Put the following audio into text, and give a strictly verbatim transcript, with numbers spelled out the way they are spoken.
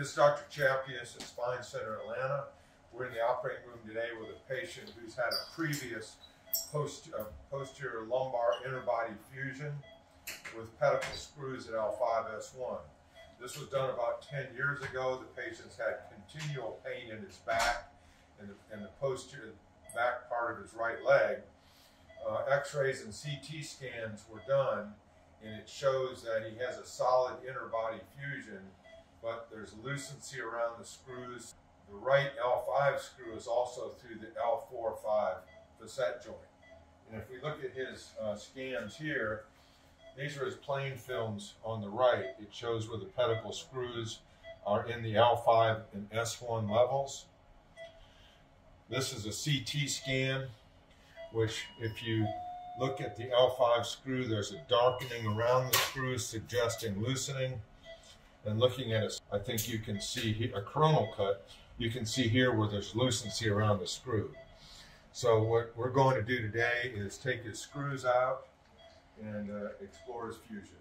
This is Doctor Chappuis at Spine Center Atlanta. We're in the operating room today with a patient who's had a previous post, uh, posterior lumbar interbody fusion with pedicle screws at L five S one. This was done about ten years ago. The patient's had continual pain in his back and the, and the posterior back part of his right leg. Uh, X-rays and C T scans were done, and it shows that he has a solid interbody fusion, but there's lucency around the screws. The right L five screw is also through the L four five facet joint. And if we look at his uh, scans here, these are his plain films on the right. It shows where the pedicle screws are in the L five and S one levels. This is a C T scan, which if you look at the L five screw, there's a darkening around the screw suggesting loosening. And looking at it, I think you can see a coronal cut. You can see here where there's lucency around the screw. So what we're going to do today is take his screws out and uh, explore his fusion.